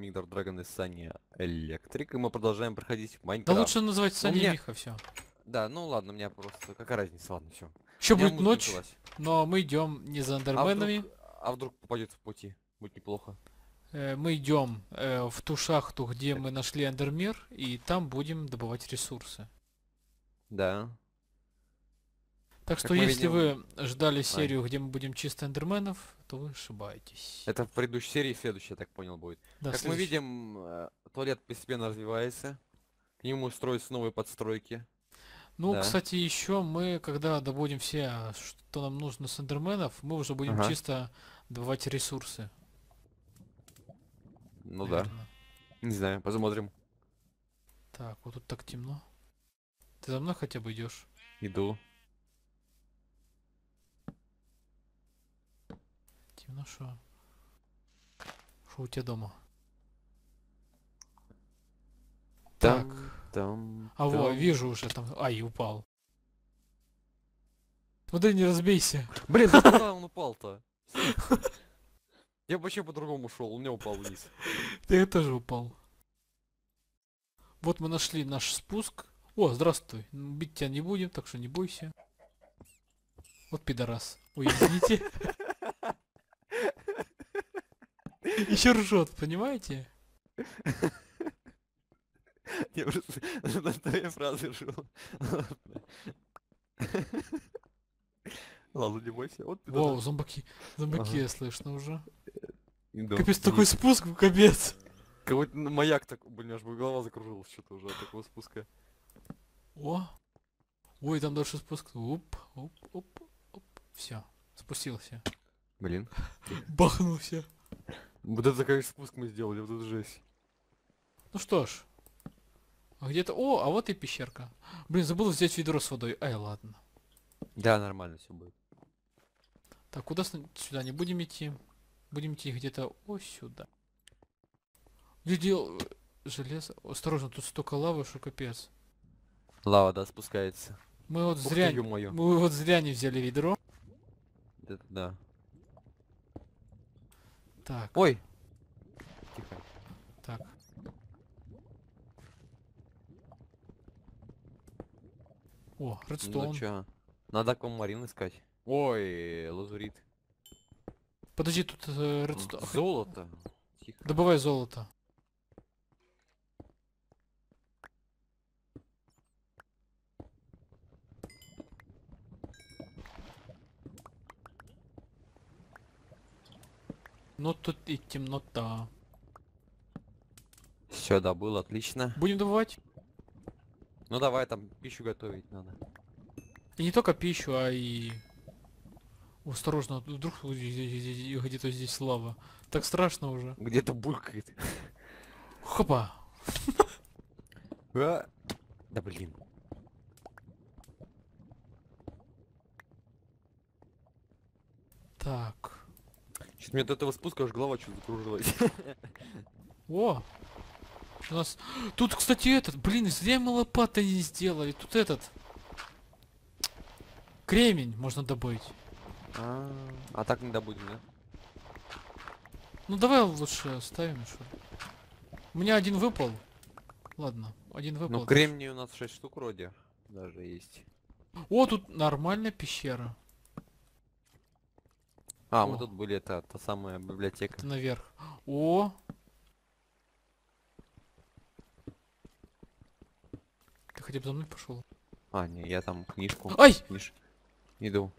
Мигдор Драгон и Саня Электрик, и мы продолжаем проходить Майнкрафт. Да лучше называть Саня и Миха, все. Да, ну ладно, у меня просто какая разница, ладно, все. Еще будет ночь, но мы идем не за эндерменами. А вдруг попадет в пути, будет неплохо. Мы идем в ту шахту, где мы нашли эндермир, и там будем добывать ресурсы. Да. Так что если вы ждали серию, где мы будем чисто эндерменов, то вы ошибаетесь. Это в предыдущей серии, следующая, я так понял, будет. Да, как мы видим, туалет постепенно развивается. К нему строятся новые подстройки. Ну, да. Кстати, еще мы, когда добудем все, что нам нужно с эндерменов, мы уже будем чисто добывать ресурсы. Ну наверное. Да. Не знаю, посмотрим. Так, вот тут так темно. Ты за мной хотя бы идешь? Иду. Темно, что? Что у тебя дома? Так. Там. А вот, вижу уже там. Ай, упал. Смотри, не разбейся. Блин, куда он упал-то? Я вообще по-другому шел, у меня упал вниз. Я тоже упал. Вот мы нашли наш спуск. О, здравствуй. Бить тебя не будем, так что не бойся. Вот пидорас. Ой, извините. Еще ржет, понимаете? Я просто на твоей фразе ржу. Ладно, не бойся. Вот пидорас. Вау, зомбаки. Зомбаки слышно уже. Капец, такой спуск, капец. Как будто маяк так, блин, аж бы голова закружилась что-то уже от такого спуска. О! Ой, там дальше спуск. Оп, оп, оп, оп. Все, спустился. Блин. Бахнулся. Вот это, конечно, спуск мы сделали, вот это жесть. Ну что ж. Где-то... О, а вот и пещерка. Блин, забыл взять ведро с водой. Ай, ладно. Да, нормально все будет. Так, куда сюда не будем идти? Будем идти где-то... О, сюда. Где железо? Осторожно, тут столько лавы, что капец. Лава, да, спускается. Мы вот зря, не взяли ведро. Это, да. Так. Ой. Тихо. Так. О, редстоун. Ну чё, надо аквамарин искать. Ой, лазурит. Подожди, тут редстоун. Золото. Тихо. Добывай золото. Ну тут и темнота. Все, да, было отлично. Будем добывать? Ну давай, там пищу готовить надо. И не только пищу, а и... Осторожно, вдруг где-то здесь лава. Так страшно уже. Где-то булькает. Хопа. Да блин. Так. Чуть мне до этого спуска аж голова чуть закружилась. О! У нас... Тут, кстати, этот... Блин, зря мы лопаты не сделали. Тут этот... Кремень можно добыть. А так не добудем, да? Ну давай лучше оставим еще. У меня один выпал. Ладно, один выпал. Ну кремний у нас 6 штук вроде даже есть. О, тут нормальная пещера. А, мы тут были, это та самая библиотека. Это наверх. О! Ты хотя бы за мной пошел? А, не, я там книжку. Ай! Иду.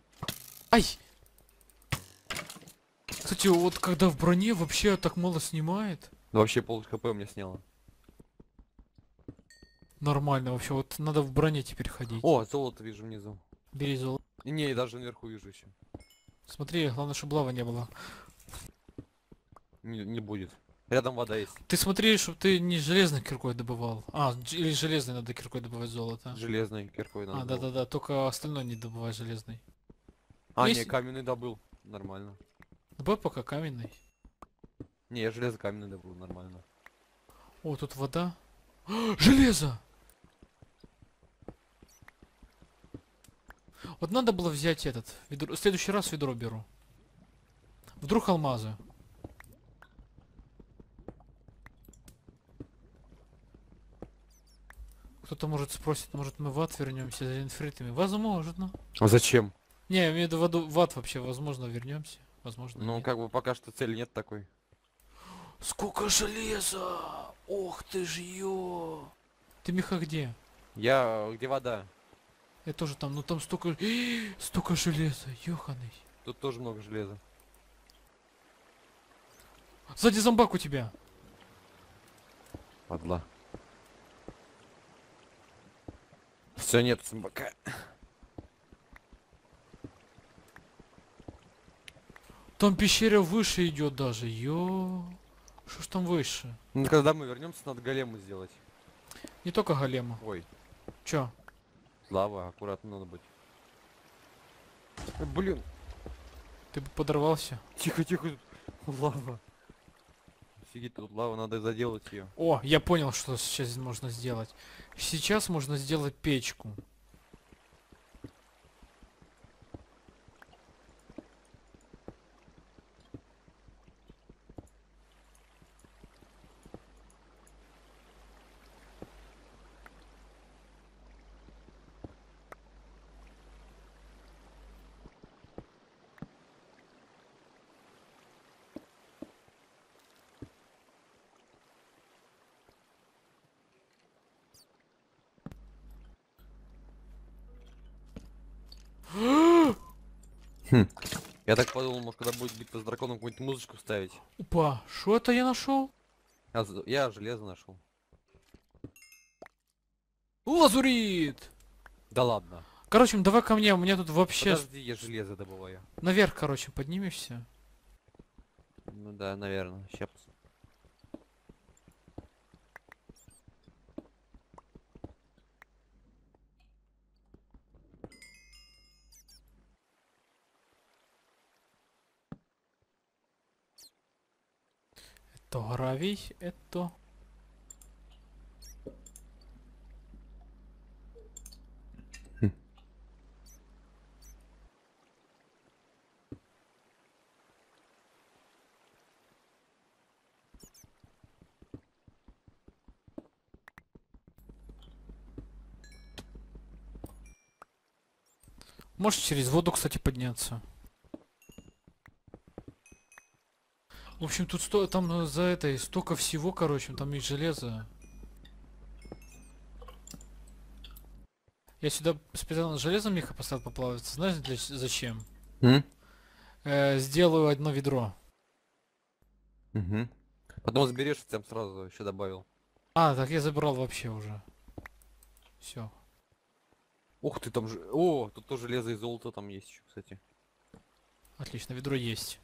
Ай! Кстати, вот когда в броне вообще так мало снимает. Да вообще пол хп у меня сняло. Нормально вообще, вот надо в броне теперь ходить. О, золото вижу внизу. Бери золото. Не, даже наверху вижу еще. Смотри, главное, чтобы лавы не было. Не будет. Рядом вода есть. Ты смотри, чтобы ты не железной киркой добывал. А, или железной надо киркой добывать золото. Железной киркой надо. А, да-да-да, только остальное не добывай железной. А, есть... не, каменный добыл. Нормально. Добавь пока каменный. Не, я железо каменный добыл, нормально. О, тут вода. Железо! Вот надо было взять этот ведро. В следующий раз ведро беру. Вдруг алмазы. Кто-то может спросить, может мы в ад вернемся за инфритами? Возможно. А зачем? Не, я имею в виду в ад вообще, возможно, вернемся. Возможно. Ну, нет. Как бы пока что цели нет такой. Сколько железа! Ох ты ж ё! Ты, Миха, где? Я, где вода? Я тоже там, ну там столько... столько железа, ёханый. Тут тоже много железа. Сзади зомбак у тебя. Падла. Все, нет зомбака. Там пещера выше идет даже, ё. Что ж там выше? Ну когда мы вернемся, надо голему сделать. Не только голема. Ой. Чё? Лава, аккуратно надо быть. Блин. Ты бы подорвался. Тихо, тихо. Лава. Сидит тут лава, надо заделать ее. О, я понял, что сейчас можно сделать. Сейчас можно сделать печку. Хм. Я так подумал, может, когда будет битва с драконом, какую-нибудь музычку ставить. Опа, что это я нашел? Я железо нашел. Лазурит! Да ладно. Короче, давай ко мне, у меня тут вообще... Подожди, я железо добываю. Наверх, короче, поднимешься. Ну да, наверное, сейчас. Это гравий, это... Можешь через воду, кстати, подняться. В общем, тут там за этой столько всего, короче, там есть железо. Я сюда специально железо, Миха, поставил поплавиться. Знаешь, зачем? Сделаю одно ведро. Угу. Потом сберешь, там сразу еще добавил. А, так я забрал вообще уже. Все. Ух ты, там же... О, тут тоже железо и золото там есть еще, кстати. Отлично, ведро есть.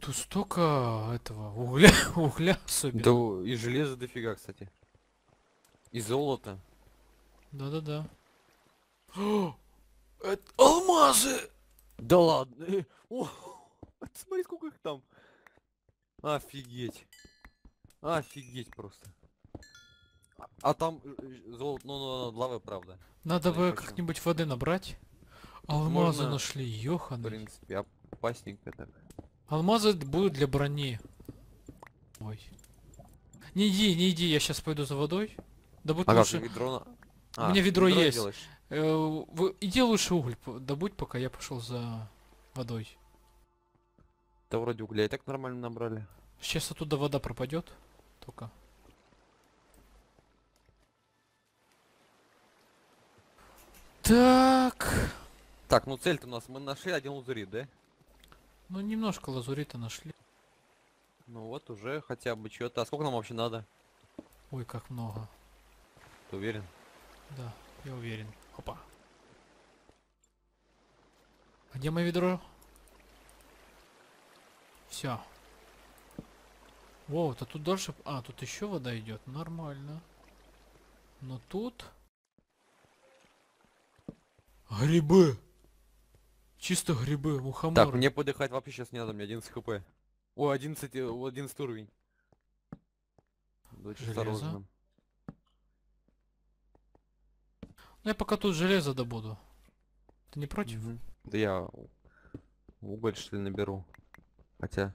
Тут столько этого угля особенно. Да, и железа дофига, кстати. И золото. Да-да-да. Это алмазы! Да ладно. О, смотри, сколько их там. Офигеть. Офигеть просто. А там золото, ну, лавы, правда. Надо бы как-нибудь воды набрать. Алмазы можно... нашли, ёханы. В принципе, опасненько так. Алмазы будут для брони. Ой. Не иди, не иди, я сейчас пойду за водой. Добудь лучше. Ведро... У меня ведро есть. Иди лучше уголь добудь, пока я пошел за водой. Да вроде угля и так нормально набрали. Сейчас оттуда вода пропадет. Только. Так. Так, ну цель-то у нас мы нашли один лазурит, да? Ну немножко лазурита нашли. Ну вот уже хотя бы что-то. А сколько нам вообще надо? Ой, как много. Ты уверен? Да, я уверен. Опа. Где мое ведро? Все. Воу, то тут дальше... А, тут еще вода идет. Нормально. Но тут... Грибы! Чисто грибы, мухоморы. Так, мне подыхать вообще сейчас не надо, мне 11 хп. О, 11 уровень. Железо. Я пока тут железо добуду. Ты не против? Да я уголь что ли наберу. Хотя...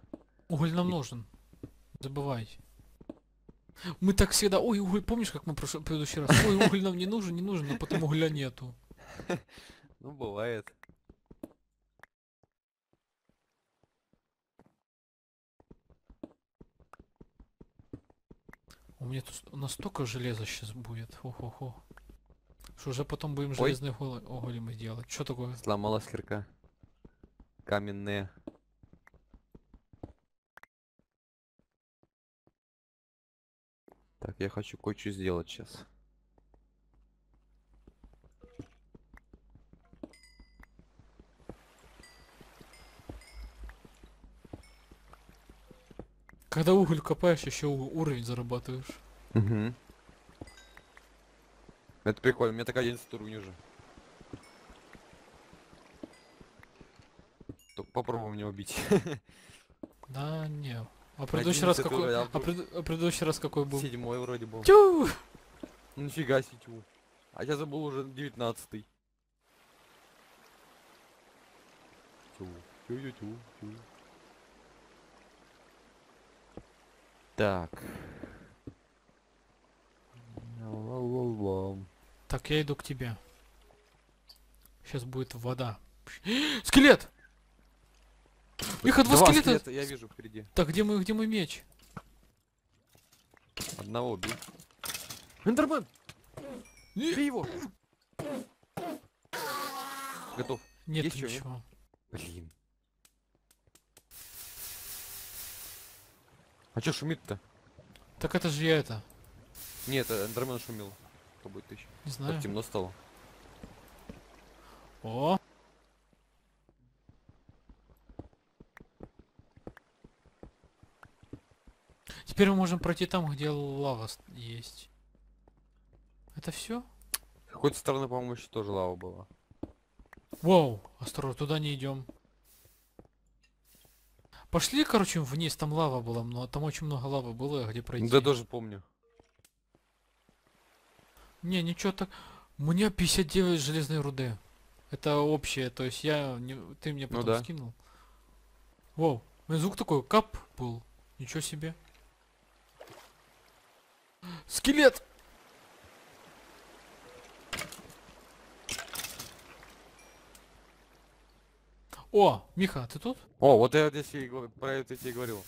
Уголь нам нужен. Забывайте. Мы так всегда... Ой, уголь, помнишь, как мы в предыдущий раз? Ой, уголь нам не нужен, но потом угля нету. Ну, бывает. У меня тут настолько железа сейчас будет. Хо-хо-хо. Что уже потом будем железные уголи мы делать. Что такое? Сломалась кирка. Каменная. Так, я хочу кое-что сделать сейчас. Когда уголь копаешь, еще уровень зарабатываешь. Угу. Это прикольно, у меня такая 11 уровень уже. Только попробуй меня убить. Да, не. А предыдущий раз какой? А предыдущий раз какой был? 7-й вроде был. Тю! Нифига себе, тю. А я забыл уже 19-й. Тю. Так. Так, я иду к тебе. Сейчас будет вода. Скелет! Их два скелета! Я вижу впереди. Так, где мой меч? Одного убил. Эндермен! Бей его! Готов. Нет, есть ничего. Блин. А чё шумит-то? Так это же я это. Нет, Эндермен шумил. Кто будет еще? Не знаю. Так темно стало. О! Теперь мы можем пройти там, где лава есть. Это все? С какой-то стороны, по-моему, еще тоже лава была. Вау! Осторожно, туда не идем. Пошли, короче, вниз, там лава была, но там очень много лавы было, где пройти. Да, тоже помню. Не, ничего так. У меня 59 железной руды. Это общее, то есть я... Ты мне потом скинул. Вау, у меня звук такой, кап был. Ничего себе. Скелет! О, Миха, ты тут? О, вот я здесь и про это тебе говорил.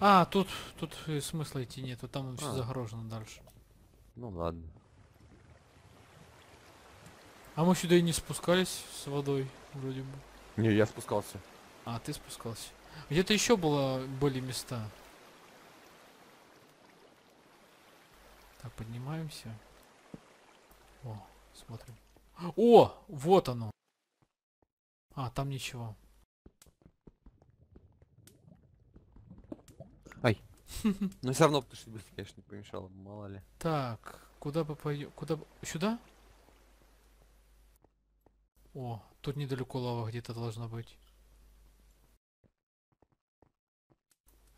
А, тут смысла идти нету, там все загорожено дальше. Ну ладно. А мы сюда и не спускались с водой, вроде бы. Не, я спускался. А, ты спускался. Где-то еще были места. Так, поднимаемся. О, смотрим. О, вот оно. А, там ничего. Ай. Но все равно, потому что бы, конечно, не помешало, мало ли. Так, куда бы пойдем? Куда бы... Сюда? О, тут недалеко лава где-то должна быть.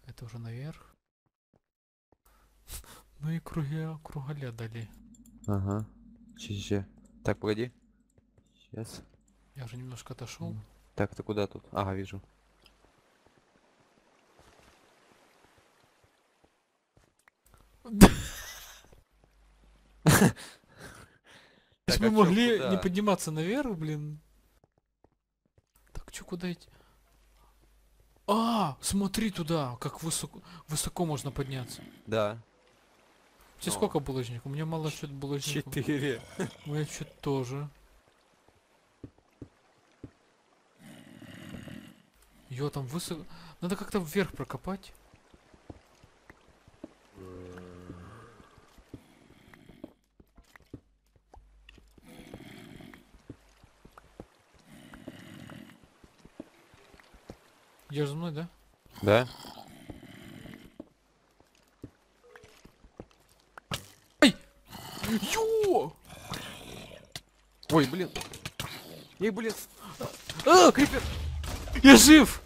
Это уже наверх. Ну и кругаля дали. Ага. Че. Так, погоди. Сейчас. Я уже немножко отошел. Так, ты куда тут? Ага, вижу. Если бы могли не подниматься наверх, блин. Так, че, куда идти? А, смотри туда, как высоко можно подняться. Да. У тебя сколько булыжников? У меня мало что-то булыжников. 4. У меня что-то тоже. Ё, там высоко. Надо как-то вверх прокопать. Идёшь за мной, да? Да. Ё! Ой, блин. Ей, блин. А, крипер! Я жив!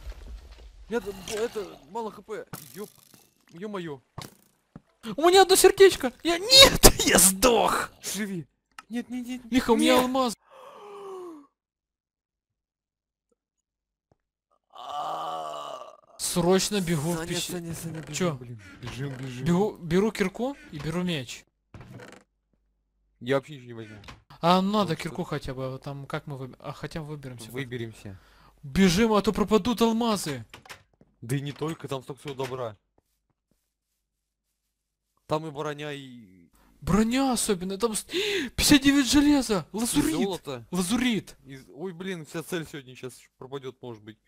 Это мало хп. Ё-моё. У меня одно сердечко. Я... Нет! Я сдох! Живи! Нет, нет, нет, нет. Миха, у меня алмаз! Срочно бегу в пещеру. Чё? Бежим, бежим. Беру кирку и беру меч. Я вообще ничего не возьму. А надо кирку хотя бы, там как мы выберемся. Выберемся. Бежим, а то пропадут алмазы. Да и не только, там столько всего добра. Там и броня, и... Броня особенно, там 59 железа, лазурит. И золото. Лазурит. И... Ой, блин, вся цель сегодня сейчас пропадет, может быть.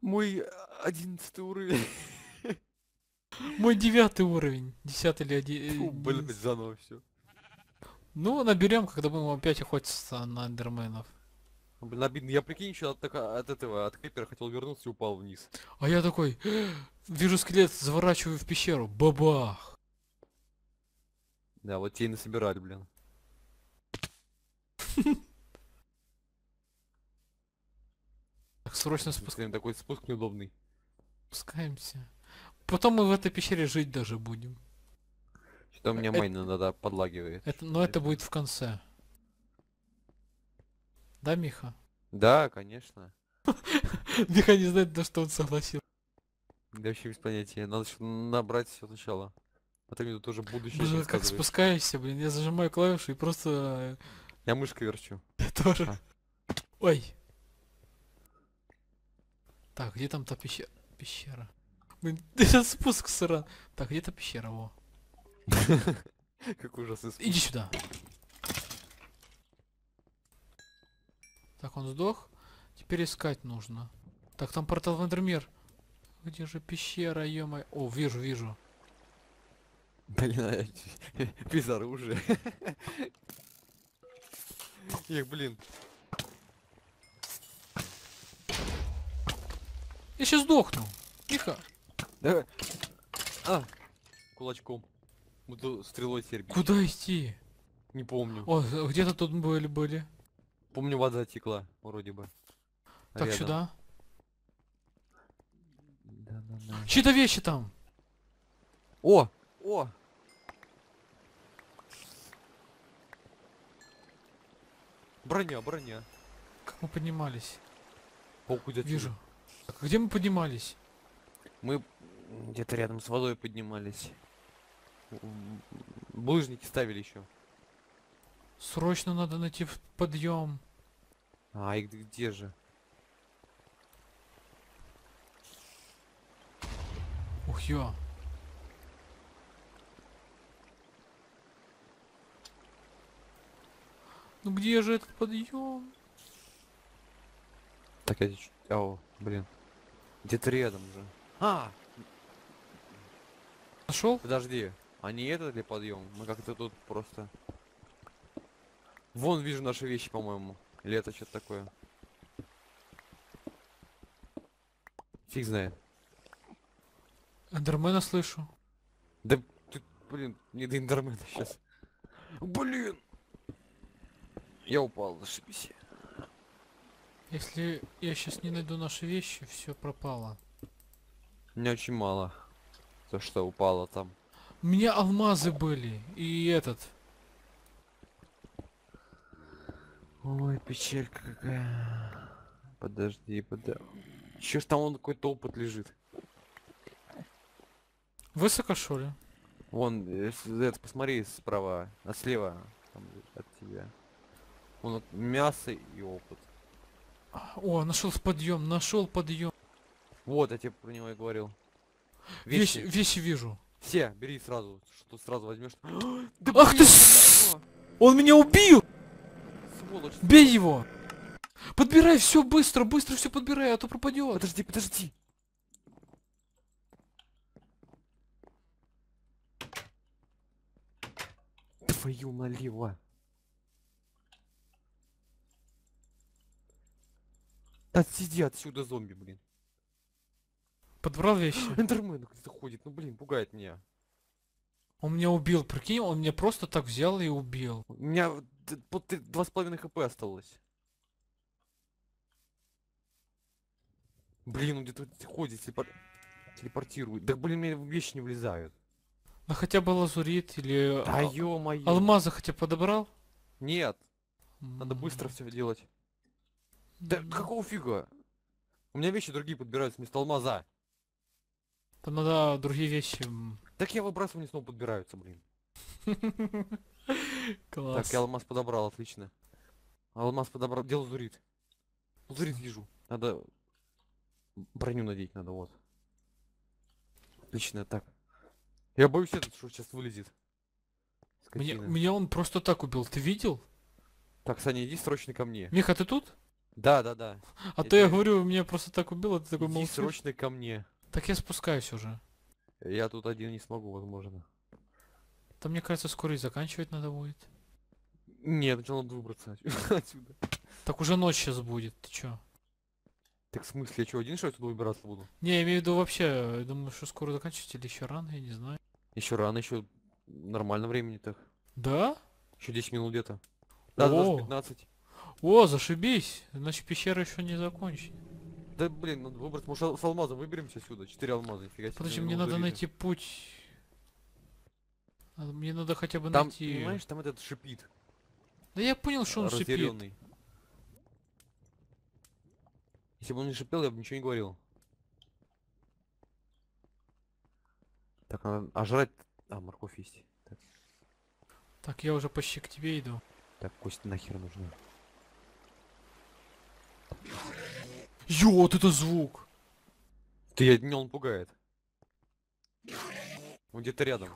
Мой 11 уровень. Мой 9 уровень. 10 или 11. Блин, заново все. Ну, наберем, когда будем опять охотиться на эндерменов. Блин, обидно. Я прикинь, еще от крипера хотел вернуться и упал вниз. А я такой, вижу скелет, заворачиваю в пещеру. Бабах! Да, вот те и насобирали, блин. Так, срочно спускаем. Такой спуск неудобный. Спускаемся. Потом мы в этой пещере жить даже будем. Что-то у меня майн иногда подлагивает. Но это будет в конце. Да, Миха? Да, конечно. Миха не знает, на что он согласился. Да вообще без понятия. Надо набрать все сначала. А ты мне тут уже будущее рассказываешь. Боже, как спускаешься, блин. Я зажимаю клавишу и просто... Я мышкой верчу. Я тоже. Ой. Так, где там та пещера? Пещера. Блин, сейчас спуск сыра. Так, где-то пещера, во. Какой ужасный спуск. Иди сюда. Так, он сдох. Теперь искать нужно. Так, там портал в Эндермир. Где же пещера, ё-моё? О, вижу, вижу. Блин, без оружия. Их, блин. Я сейчас сдохну. Тихо. Давай. А. Кулачком. Буду стрелой сербить. Куда идти? Не помню. О, где-то тут были. Помню, вода текла, вроде бы. Так, рядом. Сюда. Да, да, да. Чьи-то вещи там. О! О! Броня, броня. Как мы поднимались? Вижу. Так, где мы поднимались? Мы где-то рядом с водой поднимались. Булыжники ставили еще. Срочно надо найти в подъем. А, и где же? Ух, ё. Ну где же этот подъем? Так, я... Ау, блин. Где-то рядом же. А! Нашел? Подожди. А не это ли подъем? Мы как-то тут просто... Вон вижу наши вещи, по-моему. Лето что-то такое. Фиг знает. Эндермена слышу. Да, ты, блин, не до эндермена сейчас. Блин! Я упал, зашибись. Если я сейчас не найду наши вещи, все пропало. У меня очень мало. То, что упало там. У меня алмазы были. И этот... Ой, печалька какая. Подожди, подожди. Чё ж там он какой-то опыт лежит? Высоко, шо ли? Вон, это, посмотри справа, а слева там, от тебя. Вон от мяса и опыт. О, нашел подъем, нашел подъем. Вот, я тебе про него и говорил. Вещи, вещи вижу. Все, бери сразу, что сразу возьмешь. Да ах ты! Он меня убил! Бей его! Подбирай все быстро, быстро все подбирай, а то пропадет. Подожди, подожди. Твою налево. Отсиди отсюда, зомби, блин. Подбрал вещи. Эндермен где-то ходит, ну блин, пугает меня. Он меня убил, прикинь, он меня просто так взял и убил. У меня 2,5 хп осталось. Блин, он где-то ходит, телепортирует. Да блин, мне вещи не влезают. Да хотя бы лазурит или... Да ё-моё. Алмазы хотя бы подобрал? Нет. Надо быстро все делать. Да какого фига? У меня вещи другие подбираются вместо алмаза. Там надо другие вещи. Так я выбрасываю, они снова подбираются, блин. Класс. Так, я алмаз подобрал, отлично. Алмаз подобрал, где лазурит? Лазурит вижу. Надо... Броню надеть надо, вот. Отлично, так. Я боюсь этот, что сейчас вылезет. Меня он просто так убил, ты видел? Так, Саня, иди срочно ко мне. Миха, ты тут? Да, да, да. А то я говорю, меня просто так убило, ты такой молчишь. Иди срочно ко мне. Так я спускаюсь уже. Я тут один не смогу, возможно. Там, мне кажется, скоро и заканчивать надо будет. Нет, сначала надо выбраться отсюда. Так уже ночь сейчас будет, ты чё? Так в смысле, я чё, один что я туда выбираться буду? Не, я имею в виду вообще, я думаю, что скоро заканчивать или еще рано, я не знаю. Еще рано, еще нормально времени так. Да? Еще 10 минут где-то. Да, 15. О, зашибись, значит пещера еще не закончена. Да блин, надо выбраться, может с алмазом выберемся сюда, 4 алмаза, фига себе. Подожди, мне надо найти путь. Мне надо хотя бы там, найти... Понимаешь, там этот шипит. Да я понял, что он шипит. Если бы он не шипел, я бы ничего не говорил. Так, надо... А жрать... А, морковь есть. Так, так я уже почти к тебе иду. Так, кость нахер нужна. Ё, вот это звук! Ты меня он пугает. Он где-то рядом.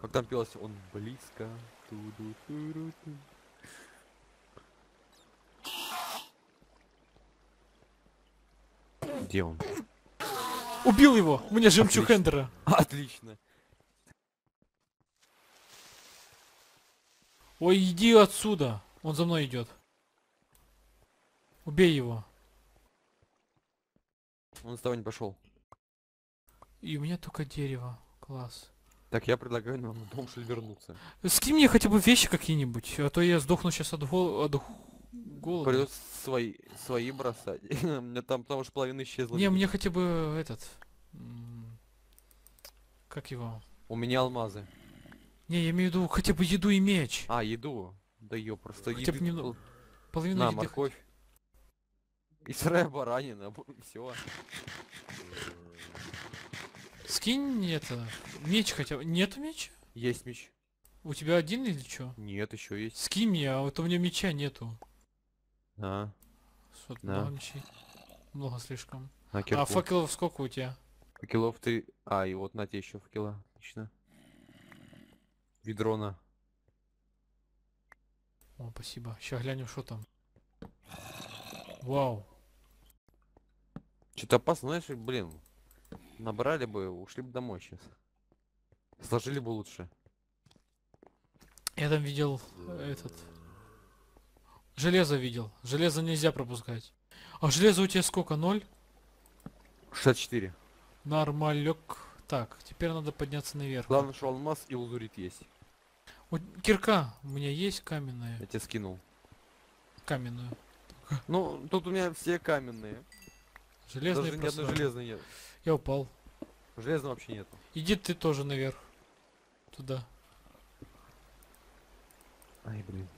Как там пелось? Он близко. Где он? Убил его! У меня жемчуг Эндера. Отлично. Ой, иди отсюда. Он за мной идет. Убей его. Он с тобой не пошел. И у меня только дерево. Класс. Так, я предлагаю нам в дом вернуться. Скинь мне хотя бы вещи какие-нибудь, а то я сдохну сейчас от голода. Придется свои бросать. У меня там потому что половина исчезла. Не, мне хотя бы этот... Как его? У меня алмазы. Не, я имею в виду хотя бы еду и меч. А, еду? Да ё, просто хотя еды... бы немного. Половину еды. На, морковь. И сырая баранина, всё. Скинь это, меч хотя бы. Нету меча? Есть меч. У тебя один или что? Нет, еще есть. Скинь мне, а вот у меня меча нету. Да. Да. Много слишком. А факелов сколько у тебя? Факелов 3. А, и вот на те еще факела. Отлично. Ведро на. О, спасибо. Сейчас глянем, что там. Вау. Что-то опасно, знаешь, блин. Набрали бы, ушли бы домой сейчас. Сложили бы лучше. Я там видел этот... Железо видел. Железо нельзя пропускать. А железо у тебя сколько? 0? 64. Нормалек. Так, теперь надо подняться наверх. Главное, что алмаз и лазурит есть. Вот кирка у меня есть каменная. Я тебе скинул. Каменную. Ну, тут у меня все каменные. Железные даже ни одной железной нет. Я упал. Железного вообще нету. Иди ты тоже наверх. Туда. Ай, блин.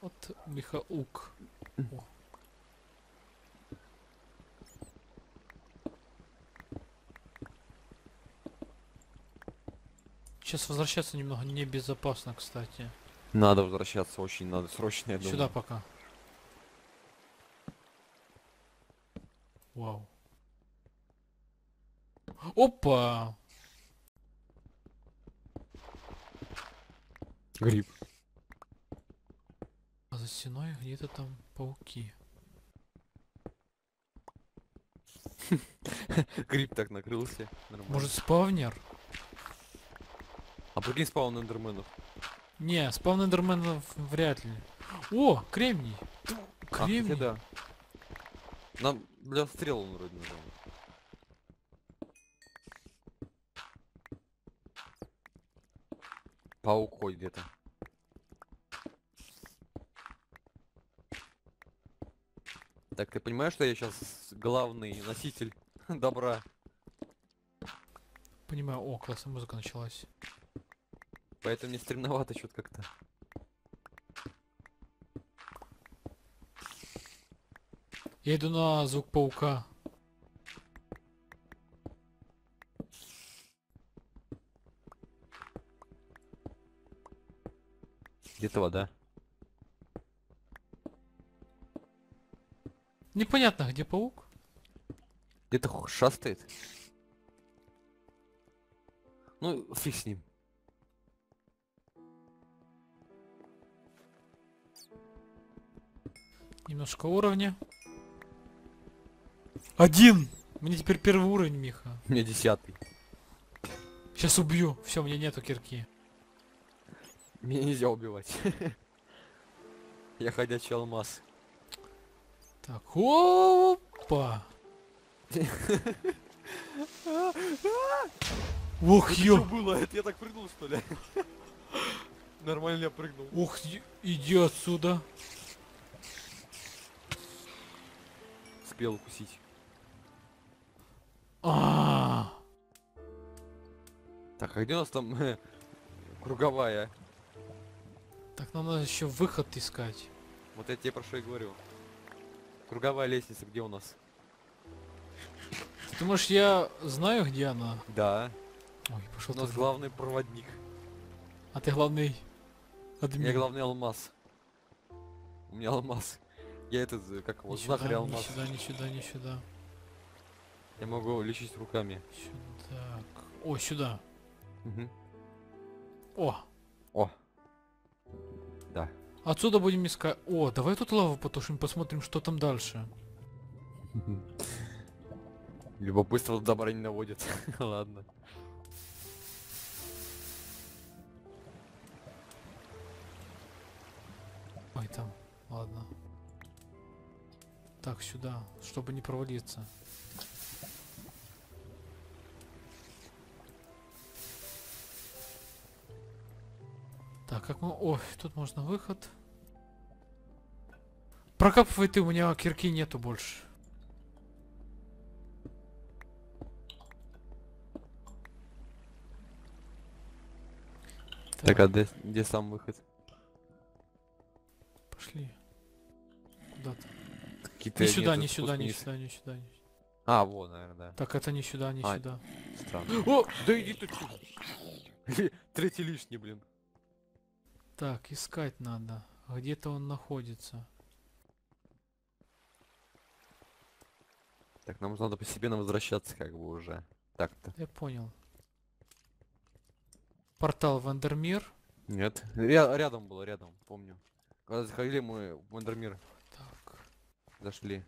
Вот Михаук. О. Сейчас возвращаться немного небезопасно, кстати. Надо возвращаться, очень надо, срочно, я думаю. Сюда пока. Вау. Опа! Гриб. А за стеной где-то там пауки. Гриб так накрылся. Нормально. Может, спавнер? А прикинь, спаун эндерменов. Не, спаун эндерменов вряд ли. О, кремний! Кремний. А, да. Нам для стрел он вроде нужен. Паук ходит где-то. Так, ты понимаешь, что я сейчас главный носитель добра. Понимаю, о, классная музыка началась. Поэтому не стремновато что-то как-то. Я иду на звук паука. Где-то вода. Непонятно, где паук. Где-то шастает. Ну, фиг с ним. Немножко уровня. Один! Мне теперь первый уровень, Миха. У меня 10-й. Сейчас убью. Все, мне нету кирки. Меня нельзя убивать. Я ходячий алмаз. Так, опа! Ох, ё! Что было? Это я так прыгнул, что ли? Нормально я прыгнул. Ох, иди отсюда. Успел укусить. Так, а где у нас там круговая? Так, нам надо еще выход искать. Вот я тебе про что и говорю. Круговая лестница, где у нас? Ты думаешь, я знаю, где она? Да. Ой, пошел. У нас главный проводник. А ты главный админ. Я главный алмаз. У меня алмаз. Я этот, как его, знахарь алмаз. Не сюда, не сюда, не сюда. Я могу лечить руками. Сюда. О, сюда. Угу. О. О. Да. Отсюда будем искать. О, давай тут лаву потушим, посмотрим, что там дальше. Любопытство добра не наводит. Ладно. Ой, там. Ладно. Так, сюда, чтобы не провалиться. Так, как мы... Ой, тут можно выход. Прокапывай ты, у меня кирки нету больше. Так, а где сам выход? Пошли. Куда-то. Не сюда, не сюда, не сюда, не сюда, не сюда. А, вот, наверное, да. Так, это не сюда, не сюда. Странно. О, да иди тут. Третий лишний, блин. Так, искать надо. Где-то он находится. Так, нам надо постепенно возвращаться, как бы уже. Так-то. Я понял. Портал в Эндермир. Нет. Рядом было, рядом, помню. Когда заходили мы в Эндермир. Так. Зашли.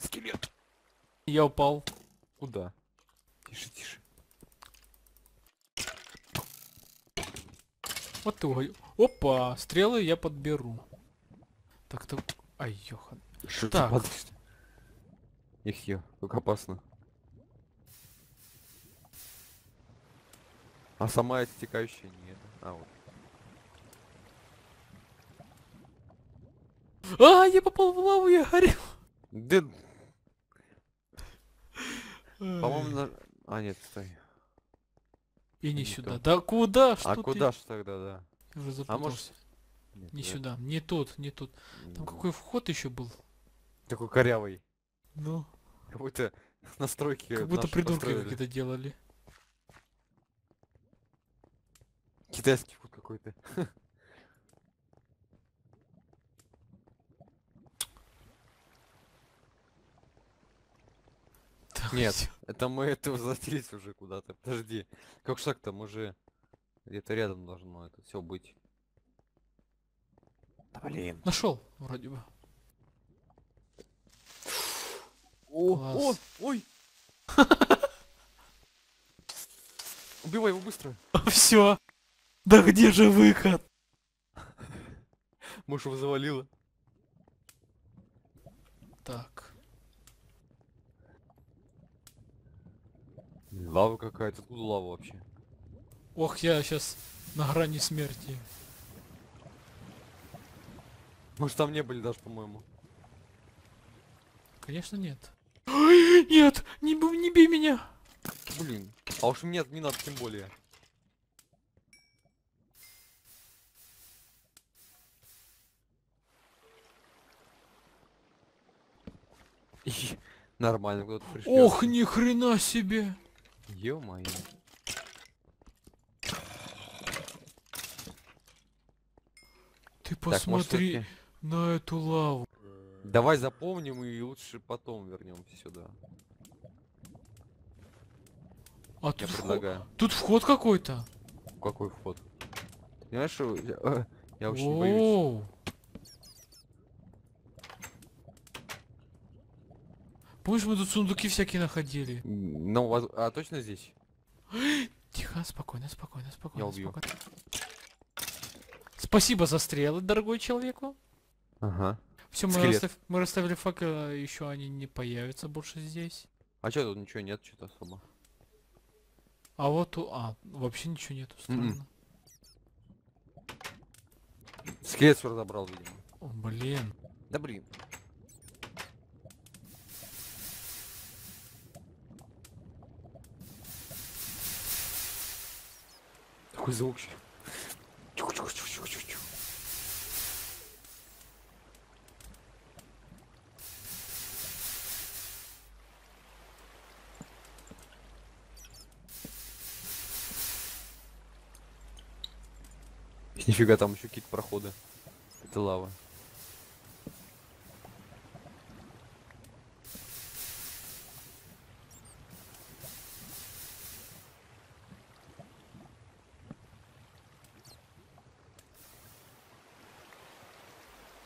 Скелет! Я упал. Куда? Тише, тише. Вот ты угодил. Опа, стрелы я подберу. Так ты... Ай, ёхан. Так. Их ё, как опасно. А сама оттекающая нет. А, вот. А, я попал в лаву, я горел. Да... По-моему, на... А, нет, стой. И не сюда. Туда. Да куда? Что а ты? Куда ж тогда, да? Я уже запутался. А может... Нет, не да. Сюда. Не тут, не тут. Там какой вход еще был? Такой корявый. Ну. Как будто настройки. Как будто придурки какие-то делали. Китайский вход какой-то. Нет, это мы это возвратились уже куда-то. Подожди, как же так-то? Мы же где-то рядом должно это все быть. Да, блин. Нашел, вроде бы. О, ой. Убивай его быстро. Все. Да где же выход? Муж его завалила. Так. Лава какая-то, откуда лава вообще? Ох, я сейчас на грани смерти. Может, там не были даже, по-моему. Конечно, нет. Нет, не бей меня. Блин, а уж мне не надо тем более. Нормально кто-то пришел. Ох, ни хрена себе. Ё-моё. Ты посмотри, так, может, на эту лаву. Давай запомним и лучше потом вернемся сюда. А я тут предлагаю. Тут вход какой-то. Какой вход? Понимаешь, я очень боюсь. Помнишь, мы тут сундуки всякие находили? Ну, а точно здесь? Тихо, спокойно, спокойно, спокойно. Я убью. Спокойно. Спасибо за стрелы, дорогой человеку. Ага. Все, мы расставили факелы, еще они не появятся больше здесь. А что тут ничего нет, что-то особо. А вот у... А, вообще ничего нету, странно. Скелет все разобрал, видимо. О, блин. Да блин. Такой звук. Нифига, там еще какие-то проходы. Это лава.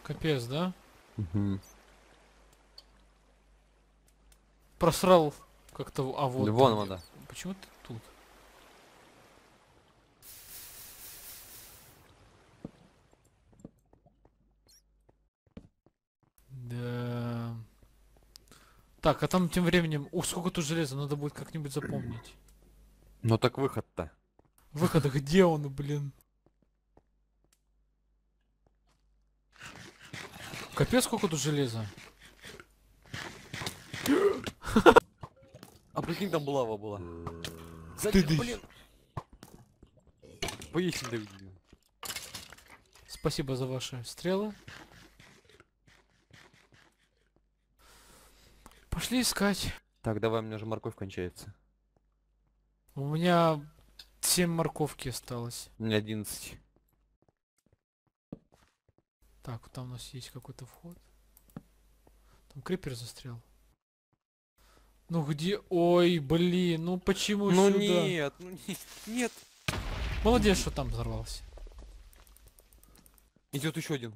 Капец, да? Угу. Просрал как-то, а вот... Вон вода. Почему ты тут? Так, а там тем временем... О, сколько тут железа, надо будет как-нибудь запомнить. Ну так выход-то. Выход, где он, блин? Капец, сколько тут железа. А прикинь, там лава была. Зачем, блин? Поехали, Давид. Спасибо за ваши стрелы. Пошли искать. Так, давай, у меня же морковь кончается. У меня 7 морковки осталось. У меня 11. Так, там у нас есть какой-то вход. Там крипер застрял. Ну где? Ой, блин, ну почему сюда? Ну нет, ну нет. Молодец, что там взорвался. Идет еще один.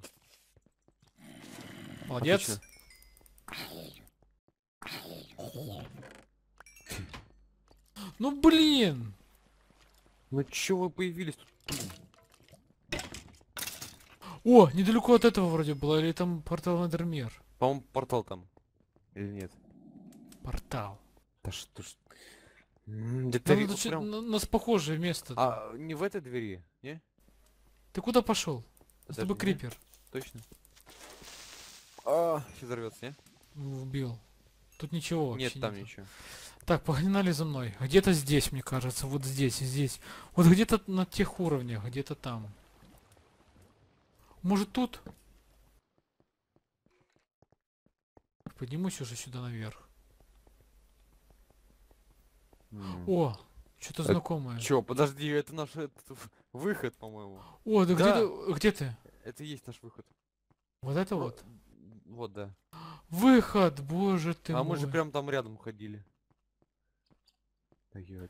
Молодец. Отлично. Ну блин! Ну чё вы появились тут? О, недалеко от этого вроде было, или там портал Эндермер? По-моему, портал там. Или нет? Портал. Да что ж... У нас похожее место. А не в этой двери, не? Ты куда пошел? С тобой крипер. Точно. А, сейчас взорвётся, не? Убил. Тут ничего вообще. Нет, там ничего. Так, погнали за мной. Где-то здесь, мне кажется, вот здесь и здесь. Вот где-то на тех уровнях, где-то там. Может тут? Поднимусь уже сюда наверх. О, что-то знакомое. Чё, подожди, это наш выход, по-моему. О, да, где ты? Это и есть наш выход. Вот это вот? Вот, да. Выход, боже ты мой. А мы же прям там рядом ходили.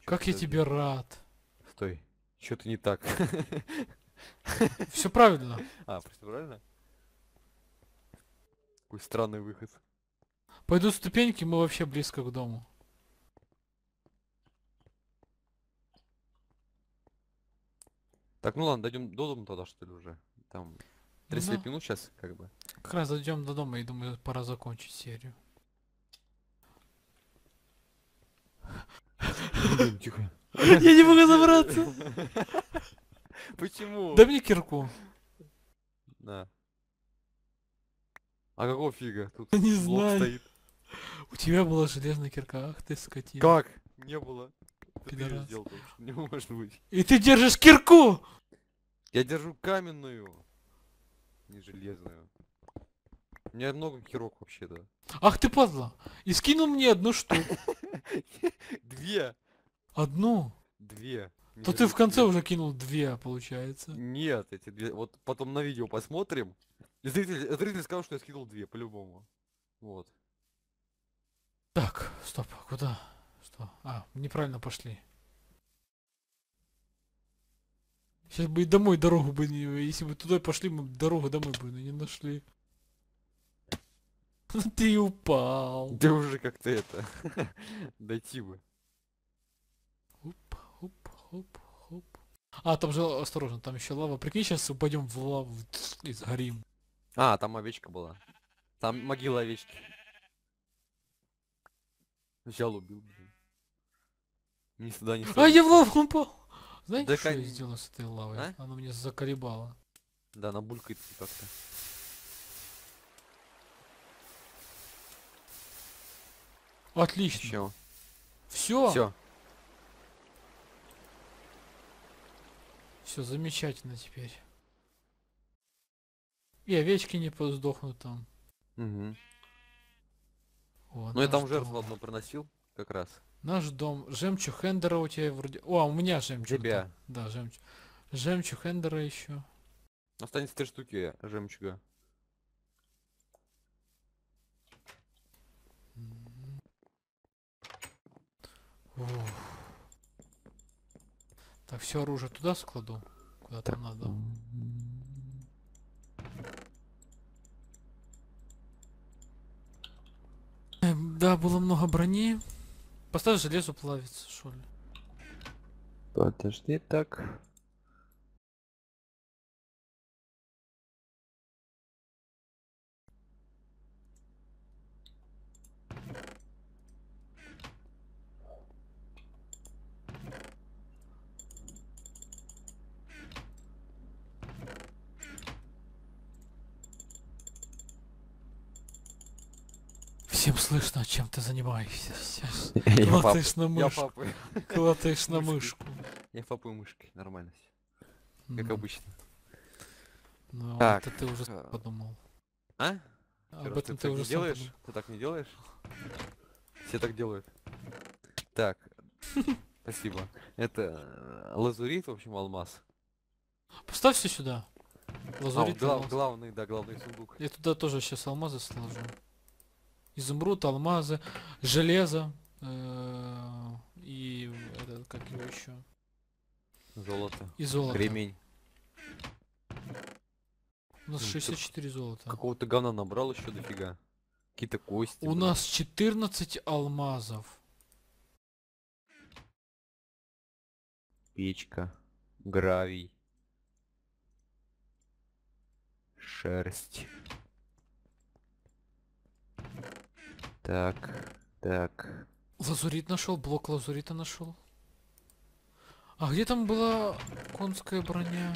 Как я тебе рад. Стой, что-то не так. Все правильно. А, просто правильно? Какой странный выход. Пойдут ступеньки, мы вообще близко к дому. Так, ну ладно, дойдем до дома тогда, что ли, уже. Там 30 минут сейчас, как бы. Как раз дойдем до дома, и думаю, пора закончить серию. Блин, тихо. Я не могу забраться. Почему? Дай мне кирку. Да. А какого фига? Тут не знаю. Стоит. У тебя была железная кирка, ах ты скотина. Как? Не было. Пидорас. Не может быть. И ты держишь кирку! Я держу каменную. Не железную. У меня много кирок вообще-то. Ах ты падла! И скинул мне одну штуку. Две. Одну? Две. То ты в конце уже кинул две, получается. Нет, эти две. Вот потом на видео посмотрим. Зритель сказал, что я скинул две, по-любому. Вот. Так, стоп, куда? Что? А, неправильно пошли. Сейчас бы и домой дорогу бы не... Если бы туда пошли, мы дорогу домой бы не нашли. Ты упал. Да уже как-то это... Дойти бы. Хоп. А, там же, осторожно, там еще лава. Прикинь, сейчас упадем в лаву и сгорим. А, там овечка была. Там могила овечки. Взял, убил. Ни сюда, ни сюда. А, я в лаву упал. Знаете, да что я сделал с этой лавой? А? Она меня заколебала. Да, она булькает как-то. Отлично. Еще. Все? Все. Все замечательно теперь. И овечки не подсдохнут там. Угу. О, ну я там жертву одну приносил, как раз. Наш дом. Жемчуг Эндера у тебя вроде... О, у меня жемчуг. Тебя. Да, жемчуг. Жемчуг Эндера еще. Останется 3 штуки жемчуга. Ух. Так, все оружие туда складу, куда там надо. Да, было много брони. Поставь железо плавится, что ли. Подожди, так. Всем слышно, чем ты занимаешься. Клатаешь на мышку. Клатаешь на мышку. Я фапаю мышкой, нормально. Как обычно. Ну, это ты уже подумал. А? Об этом ты уже делаешь? Ты так не делаешь? Все так делают. Так. Спасибо. Это лазурит, в общем, алмаз. Поставь все сюда. Лазурит. Главный, да, главный сундук. Я туда тоже сейчас алмазы сложу. Изумруд, алмазы, железо и это, как его еще? Золото. И золото. Кремень. У нас 64 золота. Какого-то говна набрал еще дофига. Какие-то кости. У нас 14 алмазов. Печка. Гравий. Шерсть. Так. Лазурит нашел, блок лазурита нашел. А где там была конская броня?